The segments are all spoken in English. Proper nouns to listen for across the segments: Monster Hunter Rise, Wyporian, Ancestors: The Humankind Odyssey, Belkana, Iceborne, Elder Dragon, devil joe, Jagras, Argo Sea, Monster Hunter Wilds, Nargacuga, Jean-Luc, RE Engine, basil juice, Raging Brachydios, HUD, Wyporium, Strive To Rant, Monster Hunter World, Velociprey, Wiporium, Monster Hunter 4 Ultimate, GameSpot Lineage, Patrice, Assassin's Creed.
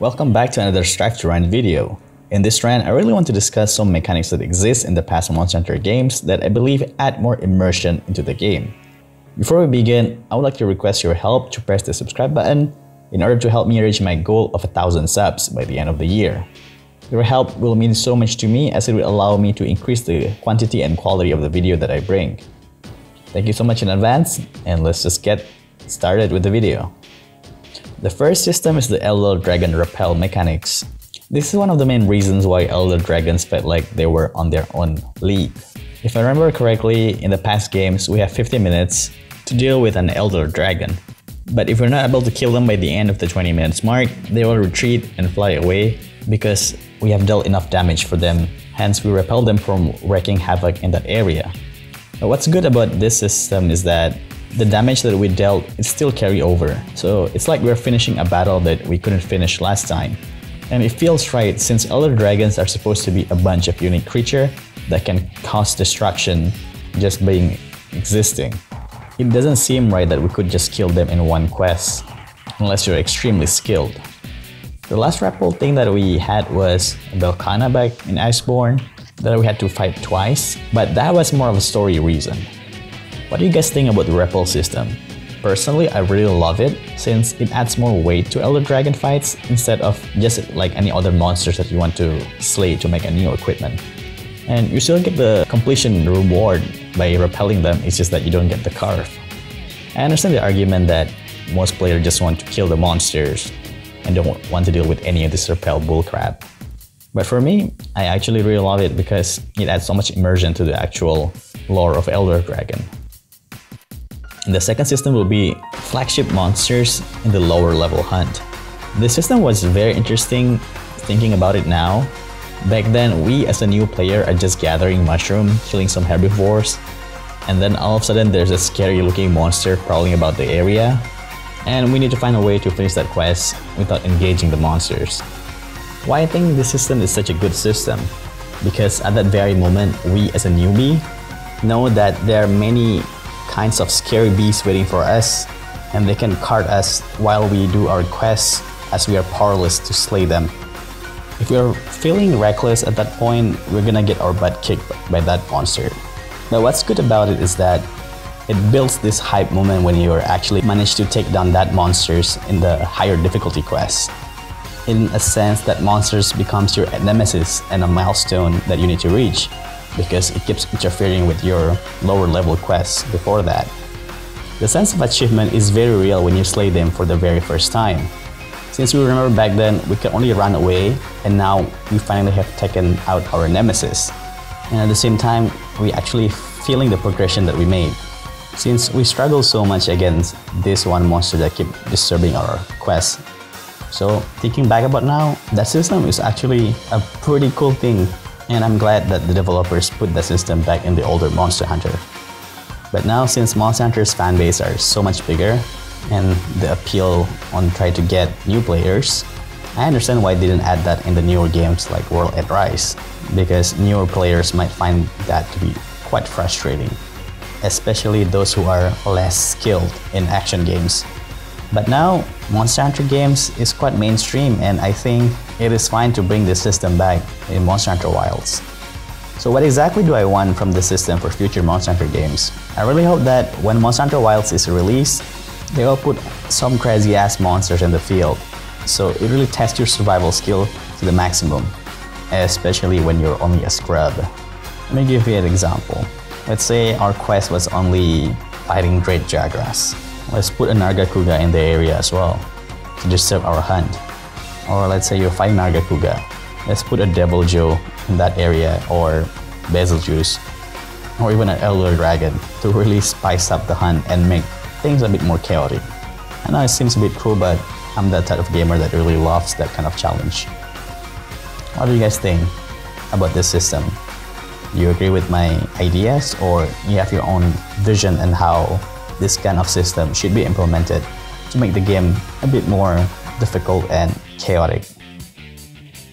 Welcome back to another Strive To Rant video. In this rant, I really want to discuss some mechanics that exist in the past Monster Hunter games that I believe add more immersion into the game. Before we begin, I would like to request your help to press the subscribe button in order to help me reach my goal of 1,000 subs by the end of the year. Your help will mean so much to me as it will allow me to increase the quantity and quality of the video that I bring. Thank you so much in advance, and let's just get started with the video. The first system is the Elder Dragon Rappel mechanics. This is one of the main reasons why Elder Dragons felt like they were on their own league. If I remember correctly, in the past games we have 50 minutes to deal with an Elder Dragon. But if we're not able to kill them by the end of the 20 minutes mark, they will retreat and fly away because we have dealt enough damage for them, hence we repel them from wreaking havoc in that area. But what's good about this system is that the damage that we dealt is still carry over, so it's like we're finishing a battle that we couldn't finish last time. And it feels right since Elder Dragons are supposed to be a bunch of unique creature that can cause destruction just being existing. It doesn't seem right that we could just kill them in one quest, unless you're extremely skilled. The last rappel thing that we had was Belkana back in Iceborne that we had to fight twice, but that was more of a story reason. What do you guys think about the rappel system? Personally, I really love it since it adds more weight to Elder Dragon fights instead of just like any other monsters that you want to slay to make a new equipment. And you still get the completion reward by rappelling them, it's just that you don't get the carve. I understand the argument that most players just want to kill the monsters and don't want to deal with any of this rappel bullcrap. But for me, I actually really love it because it adds so much immersion to the actual lore of Elder Dragon. And the second system will be flagship monsters in the lower level hunt. This system was very interesting thinking about it now. Back then, we as a new player are just gathering mushroom, killing some herbivores, and then all of a sudden there's a scary looking monster prowling about the area, and we need to find a way to finish that quest without engaging the monsters. Why I think this system is such a good system? Because at that very moment, we as a newbie know that there are many kinds of scary beasts waiting for us, and they can cart us while we do our quests as we are powerless to slay them. If we are feeling reckless at that point, we're gonna get our butt kicked by that monster. Now what's good about it is that it builds this hype moment when you actually manage to take down that monsters in the higher difficulty quest. In a sense, that monsters becomes your nemesis and a milestone that you need to reach because it keeps interfering with your lower level quests before that. The sense of achievement is very real when you slay them for the very first time. Since we remember back then, we could only run away, and now we finally have taken out our nemesis. And at the same time, we actually feeling the progression that we made. Since we struggle so much against this one monster that keep disturbing our quest. So thinking back about now, that system is actually a pretty cool thing, and I'm glad that the developers put that system back in the older Monster Hunter. But now since Monster Hunter's fan base are so much bigger, and the appeal on trying to get new players, I understand why they didn't add that in the newer games like World and Rise, because newer players might find that to be quite frustrating, especially those who are less skilled in action games. But now, Monster Hunter games is quite mainstream, and I think it is fine to bring this system back in Monster Hunter Wilds. So what exactly do I want from this system for future Monster Hunter games? I really hope that when Monster Hunter Wilds is released, they will put some crazy ass monsters in the field, so it really tests your survival skill to the maximum, especially when you're only a scrub. Let me give you an example. Let's say our quest was only fighting Great Jagras. Let's put a Nargacuga in the area as well to disturb our hunt. Or let's say you're fighting Nargacuga. Let's put a Devil Joe in that area, or Basil Juice, or even an Elder Dragon to really spice up the hunt and make things a bit more chaotic. I know it seems a bit cool, but I'm that type of gamer that really loves that kind of challenge. What do you guys think about this system? Do you agree with my ideas, or you have your own vision and how this kind of system should be implemented to make the game a bit more difficult and chaotic?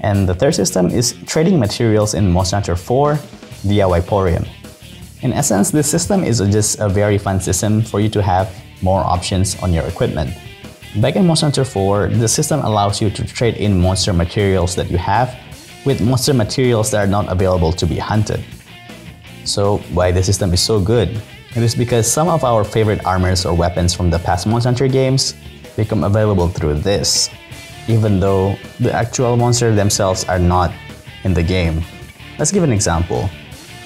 And the third system is trading materials in Monster Hunter 4 via Wyporium. In essence, this system is just a very fun system for you to have more options on your equipment. Back in Monster Hunter 4, the system allows you to trade in monster materials that you have with monster materials that are not available to be hunted. So why the system is so good? It is because some of our favorite armors or weapons from the past Monster Hunter games become available through this, even though the actual monsters themselves are not in the game. Let's give an example.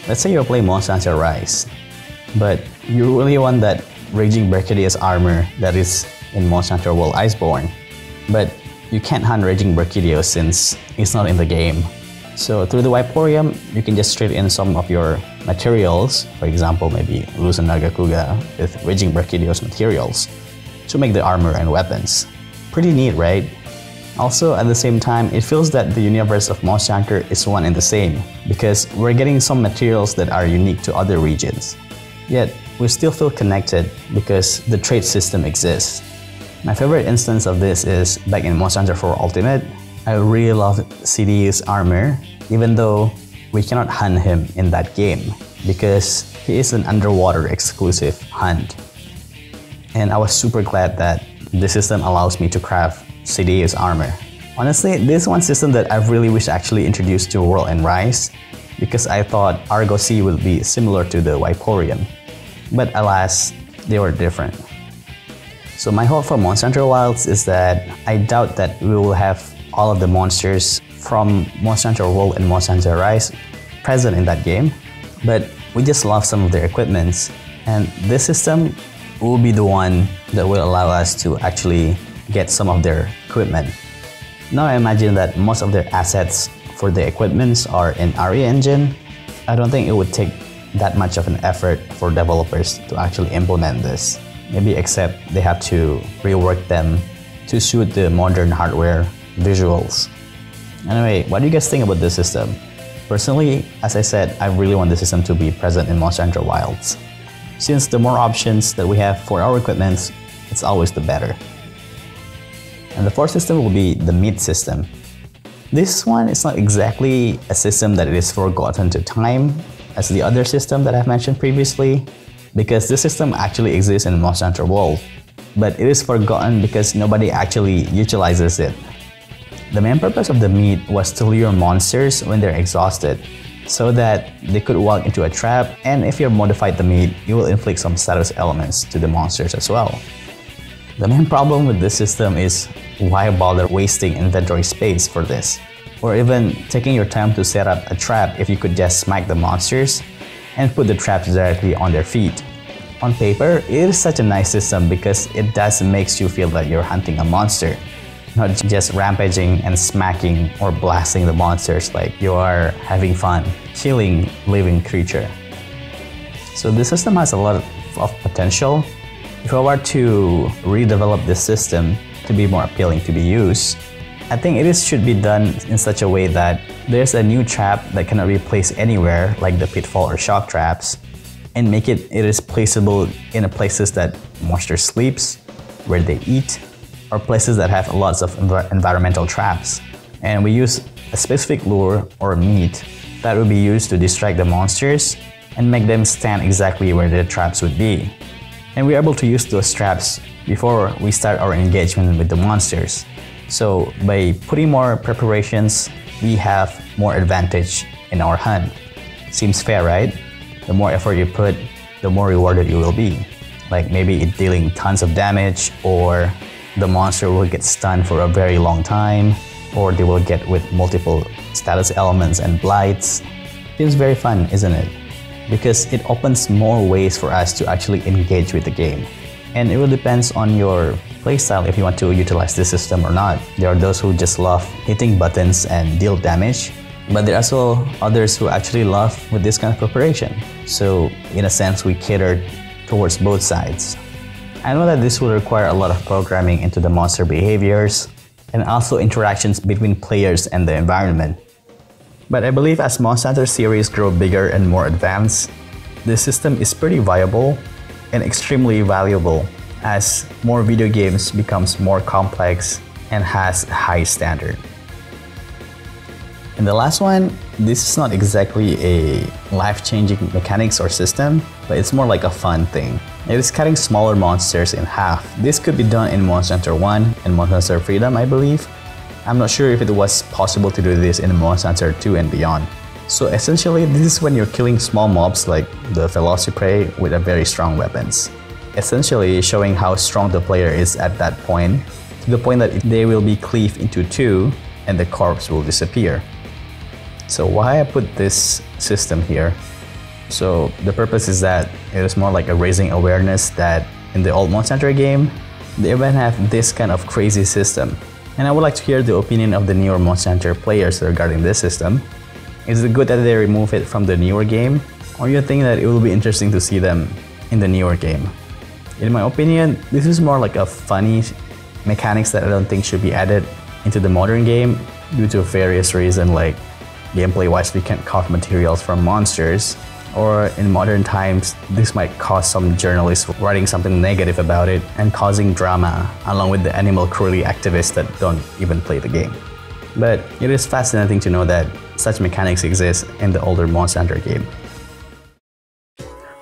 Let's say you're playing Monster Hunter Rise, but you really want that Raging Brachydios armor that is in Monster Hunter World Iceborne, but you can't hunt Raging Brachydios since it's not in the game. So through the Wiporium, you can just trade in some of your materials, for example maybe lose a Nargacuga with Raging Brachydios materials, to make the armor and weapons. Pretty neat, right? Also, at the same time, it feels that the universe of Monster Hunter is one and the same, because we're getting some materials that are unique to other regions. Yet, we still feel connected because the trade system exists. My favorite instance of this is back in Monster Hunter 4 Ultimate. I really love CDU's armor, even though we cannot hunt him in that game because he is an underwater exclusive hunt. And I was super glad that the system allows me to craft CDU's armor. Honestly, this is one system that I really wish actually introduced to World and Rise, because I thought Argo Sea would be similar to the Wyporian. But alas, they were different. So my hope for Monster Hunter Wilds is that I doubt that we will have all of the monsters from Monster Hunter World and Monster Hunter Rise present in that game, but we just love some of their equipments, and this system will be the one that will allow us to actually get some of their equipment. Now I imagine that most of their assets for the equipments are in RE Engine. I don't think it would take that much of an effort for developers to actually implement this. Maybe except they have to rework them to suit the modern hardware visuals. Anyway, what do you guys think about this system? Personally, as I said, I really want the system to be present in Monster Hunter Wilds, since the more options that we have for our equipments, it's always the better. And the fourth system will be the meat system. This one is not exactly a system that it is forgotten to time as the other system that I've mentioned previously, because this system actually exists in Monster Hunter World, but it is forgotten because nobody actually utilizes it. The main purpose of the meat was to lure monsters when they're exhausted, so that they could walk into a trap, and if you modified the meat, you will inflict some status elements to the monsters as well. The main problem with this system is why bother wasting inventory space for this, or even taking your time to set up a trap if you could just smack the monsters and put the traps directly on their feet. On paper, it is such a nice system because it does makes you feel like you're hunting a monster, not just rampaging and smacking or blasting the monsters like you are having fun killing living creature. So this system has a lot of potential. If I were to redevelop this system to be more appealing to be used, I think it should be done in such a way that there's a new trap that cannot be placed anywhere, like the pitfall or shock traps, and make it is placeable in places that monsters sleeps, where they eat, or places that have lots of environmental traps. And we use a specific lure or meat that will be used to distract the monsters and make them stand exactly where the traps would be. And we are able to use those traps before we start our engagement with the monsters. So by putting more preparations, we have more advantage in our hunt. Seems fair, right? The more effort you put, the more rewarded you will be. Like maybe it dealing tons of damage, or the monster will get stunned for a very long time, or they will get with multiple status elements and blights. Seems very fun, isn't it? Because it opens more ways for us to actually engage with the game. And it will depends on your playstyle if you want to utilize this system or not. There are those who just love hitting buttons and deal damage, but there are also others who actually love with this kind of preparation. So in a sense, we catered towards both sides. I know that this will require a lot of programming into the monster behaviors and also interactions between players and the environment. But I believe as Monster Hunter series grow bigger and more advanced, this system is pretty viable and extremely valuable as more video games becomes more complex and has a high standard. And the last one, this is not exactly a life-changing mechanics or system, but it's more like a fun thing. It is cutting smaller monsters in half. This could be done in Monster Hunter 1 and Monster Hunter Freedom, I believe. I'm not sure if it was possible to do this in Monster Hunter 2 and beyond. So essentially, this is when you're killing small mobs like the Velociprey with a very strong weapons. Essentially showing how strong the player is at that point, to the point that they will be cleaved into two and the corpse will disappear. So why I put this system here? So the purpose is that it is more like a raising awareness that in the old Monster Hunter game, they even have this kind of crazy system. And I would like to hear the opinion of the newer Monster Hunter players regarding this system. Is it good that they remove it from the newer game? Or you think that it will be interesting to see them in the newer game? In my opinion, this is more like a funny mechanics that I don't think should be added into the modern game due to various reasons like gameplay-wise we can't carve materials from monsters, or in modern times this might cause some journalists writing something negative about it and causing drama along with the animal cruelty activists that don't even play the game. But it is fascinating to know that such mechanics exist in the older Monster Hunter game.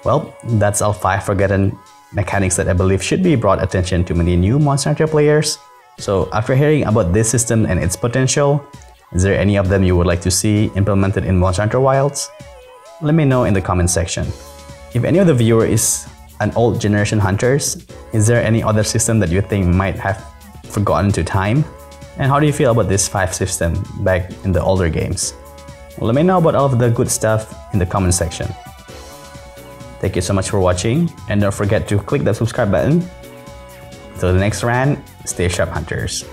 Well, that's all 5 forgotten mechanics that I believe should be brought attention to many new Monster Hunter players. So after hearing about this system and its potential, is there any of them you would like to see implemented in Monster Hunter Wilds? Let me know in the comment section. If any of the viewer is an old generation hunters, is there any other system that you think might have forgotten to time? And how do you feel about this 5 system back in the older games? Let me know about all of the good stuff in the comment section. Thank you so much for watching, and don't forget to click that subscribe button. Till the next rant, stay sharp hunters.